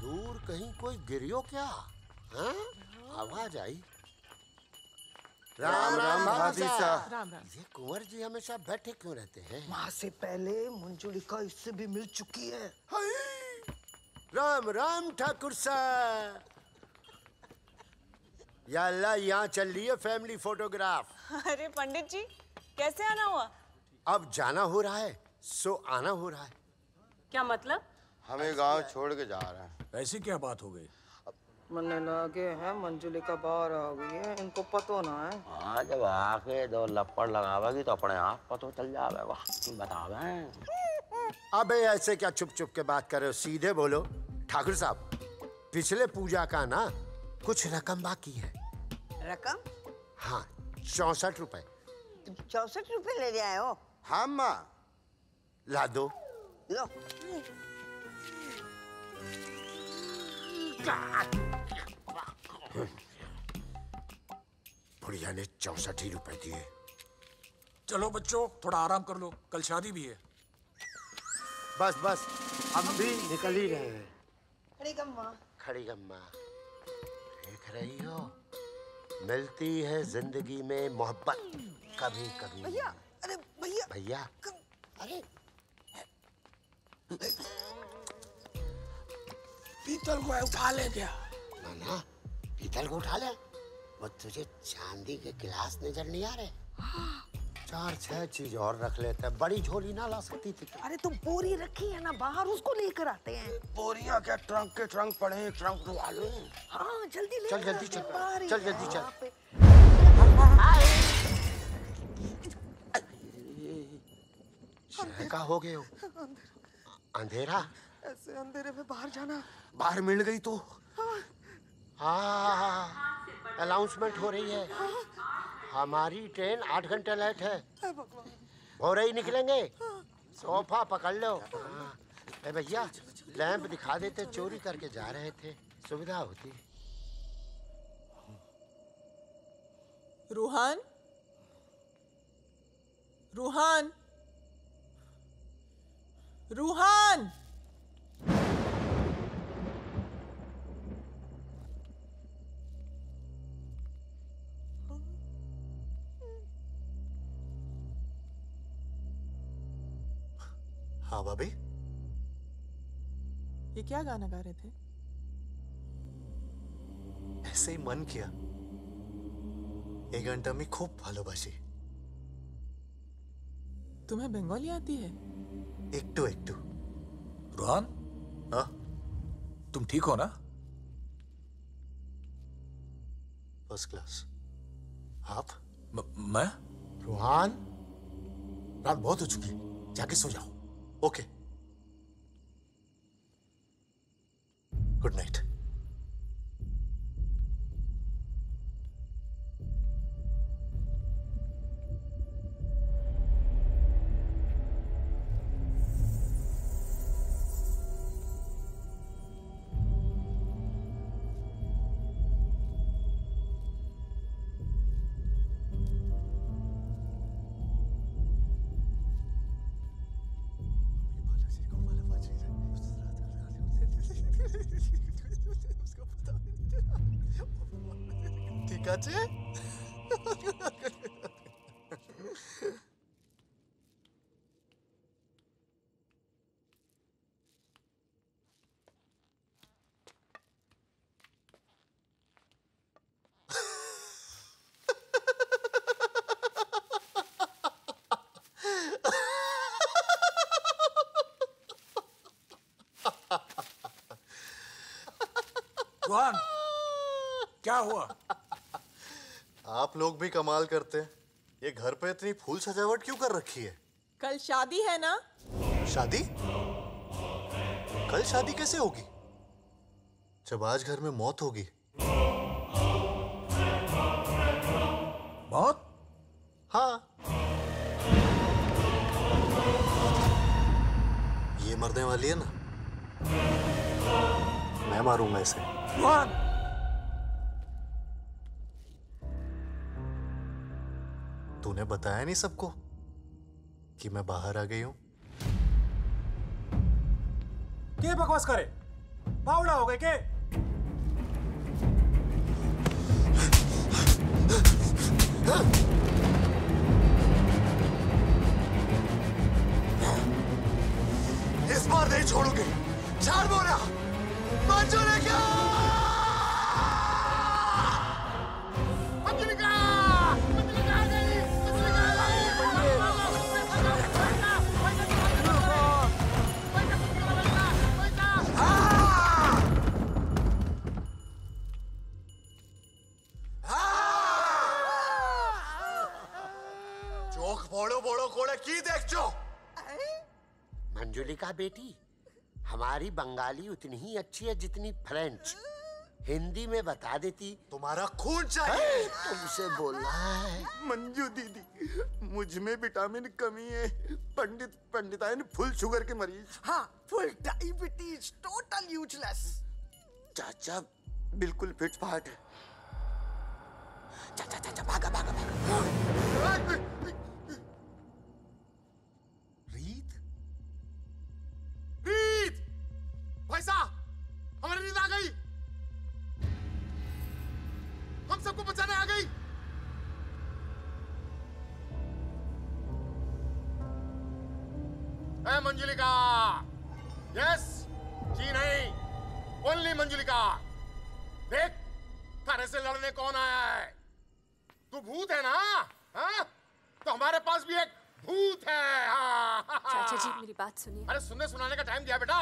दूर कहीं कोई गिरियो क्या? हाँ? आवाज आई। राम राम भाभी साहब, ये कुंवर जी हमेशा बैठे क्यों रहते हैं? माँ से पहले मंजुलिका इससे भी मिल चुकी है। हाय, राम राम ठाकुर साहब। या अल्लाह, यहाँ चल रही है फैमिली फोटोग्राफ। अरे पंडित जी, कैसे आना हुआ? अब जाना हो रहा है सो आना हो रहा है। क्या मतलब? हमें गांव छोड़ के जा रहा है। ऐसी क्या बात हो गई? मन्ने लगे हैं मंजुलिका बाहर आ गई है, इनको पतो ना है। हाँ, जब आके दो लपड़ लगावेगी तो अपने आप पतो चल जाएगा। बतावे। अबे ऐसे क्या चुप चुप के बात कर रहे हो, सीधे बोलो। ठाकुर साहब, पिछले पूजा का ना कुछ रकम बाकी है। रकम? हाँ, 64 रुपए। 64 रुपए ले आए हो? हाँ माँ, ला दो। लो। बुढ़िया ने 64 ही रुपए दिए। चलो बच्चों, थोड़ा आराम कर लो, कल शादी भी है। बस बस, हम भी निकल ही रहे हैं। खड़ी गम्मा, देख रही हो, मिलती है जिंदगी में मोहब्बत कभी कभी। भैया, अरे भैया भैया, अरे पीतल को उठा ले। क्या ना, पीतल को उठा ले। वो तुझे चांदी के गिलास नजर नहीं आ रहे? चार छह चीज और रख लेते, बड़ी झोली ना ला सकती थी? अरे तुम बोरी रखी है ना बाहर, उसको लेकर आते हैं। बोरियां क्या, ट्रंक के ट्रंक पड़े हैं, ट्रंक धुआ लो। हाँ जल्दी ले, चल जल्दी चल, चल जल्दी चल। क्या हो गए हो? अंधेरा, ऐसे अंधेरे में बाहर जाना। बाहर मिल गई तो? हाँ, अनाउंसमेंट हो रही है। हमारी ट्रेन 8 घंटे लेट है। भोरे ही निकलेंगे। सोफा पकड़ लो। अरे भैया, लैंप दिखा देते, चोरी करके जा रहे थे, सुविधा होती। रूहान, रूहान, रूहान, हाँ बाबी, ये क्या गाना गा रहे थे? ऐसे ही मन किया, एक घंटा में खूब भालोबासी। तुम्हें बंगाली आती है? एक टू। रोहन, हाँ तुम ठीक हो ना? First class. आप? मैं? रोहन, रात बहुत हो चुकी, जाके सो जाओ। Okay, good night. रोहन, क्या हुआ? आप लोग भी कमाल करते हैं। ये घर पे इतनी फूल सजावट क्यों कर रखी है? कल शादी है ना? शादी? कल शादी कैसे होगी जब आज घर में मौत होगी? मौत? हाँ, ये मरने वाली है ना, मैं मारूंगा इसे। रोहन, तूने बताया नहीं सबको कि मैं बाहर आ गई हूं? क्या बकवास करे? बावड़ा हो गए के? इस बार नहीं छोड़ूंगी, झाड़ बोला मंजुलिका, मंजुलिका, मंजुलिका नहीं, मंजुलिका मंजुलिका बेटी, हमारी बंगाली उतनी ही अच्छी है जितनी फ्रेंच। हिंदी में बता देती। तुम्हारा खून चाहिए। तुमसे बोला है। मंजू दीदी, मुझ में विटामिन कमी है। पंडिताइन फुल शुगर के मरीज। हाँ, फुल डायबिटीज, टोटल यूजलेस। चाचा बिल्कुल फिट फाट है। चाचा चाचा भागा भागा भागा। हमारी रीत आ गई, हम सबको बचाने आ गई। है मंजुलिका, यस जी नहीं, ओनली मंजुलिका। देख थारे से लड़ने कौन आया है। तू भूत है ना? हाँ, तो हमारे पास भी एक भूत है। हाँ, हाँ, हाँ। चाचा जी मेरी बात सुनिए। अरे सुनने सुनाने का टाइम दिया बेटा,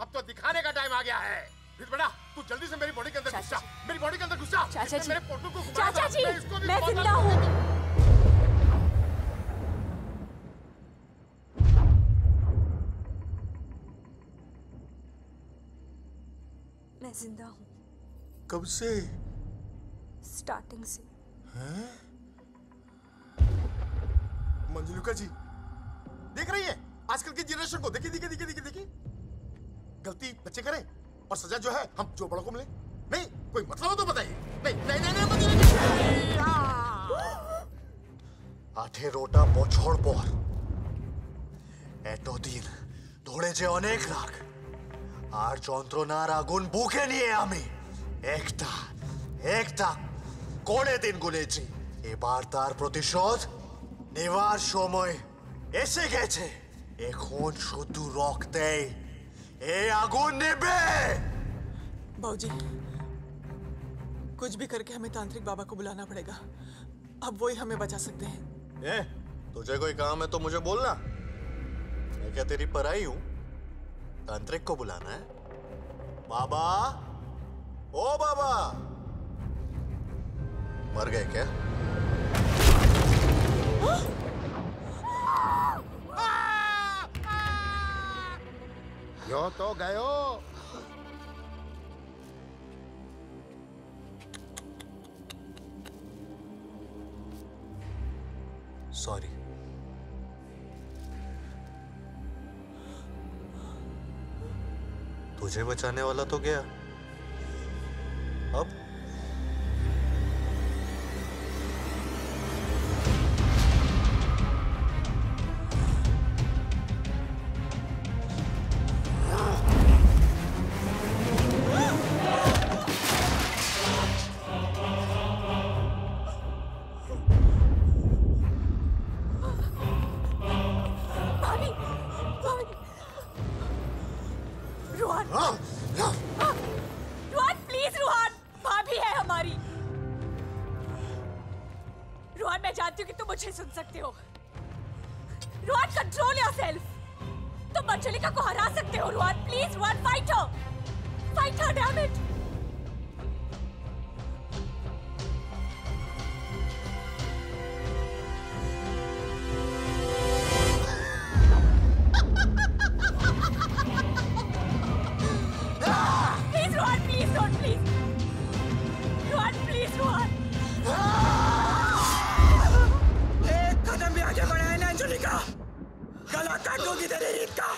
अब तो दिखाने का टाइम आ गया है। बेटा तू जल्दी से मेरी बॉडी के अंदर घुसा, मेरी बॉडी के अंदर घुसा। चाचा जी, मेरे पोटू को घुमा। चाचा जी, मैं जिंदा हूँ। मैं जिंदा हूँ। कब से? स्टार्टिंग से। हैं? मंजुलिका जी देख रही है आजकल की जनरेशन को। देखिए देखिए देखिए देखिए देखिए, गलती बच्चे करें और सजा जो है हम जो बड़ों को मिले। नहीं कोई मतलब हो तो बताइए। नहीं नहीं नहीं नहीं मंजुलिका। आठे रोटा पोछोड़ पोर एतो दिन धोड़े जे अनेक राग आर चंद्रनार आगुन भूखे नहीं है आमी एकता एकता कोणे दिन गुनेची एबार तार प्रतिशोध निवार समय ऐसे गेछे एखोन शुधु रक्ते बाबूजी, कुछ भी करके हमें तांत्रिक बाबा को बुलाना पड़ेगा। अब वो ही हमें बचा सकते हैं। ए, तुझे कोई काम है तो मुझे बोलना। मैं क्या तेरी पराई हूँ? तांत्रिक को बुलाना है? बाबा, ओ बाबा, मर गए क्या? यो तो गयो। सॉरी। तुझे बचाने वाला तो गया, अब सुन सकते हो। Rohan control yourself. तुम मंजुलिका को हरा सकते हो। रोहन प्लीज, रोहन फाइट हो, फाइट हो, damn it. Please Rohan, please Rohan, please Rohan, please Rohan. गला काटोगी तेरे रीत का।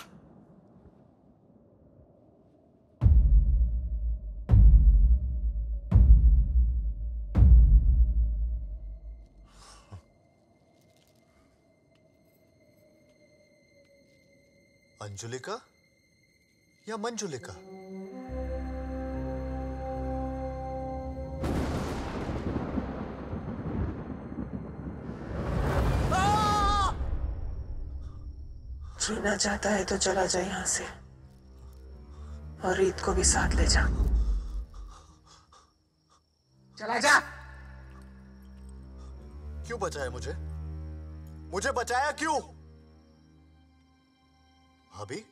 अंजुलिका या मंजुलिका? भागना चाहता है तो चला जा यहाँ से, और रीत को भी साथ ले जा। चला जा। क्यों बचाया मुझे? मुझे बचाया क्यों? भाभी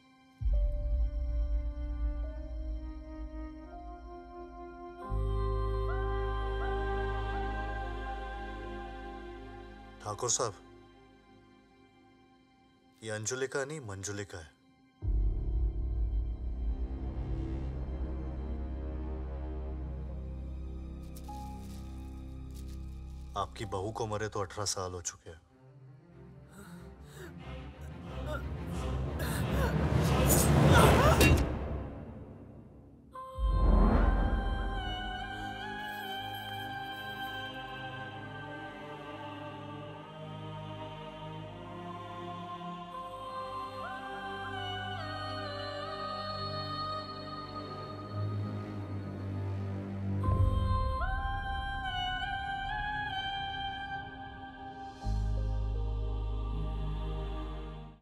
ठाकुर साहब, ये अंजुलिका नहीं मंजुलिका है। आपकी बहू को मरे तो 18 साल हो चुके हैं।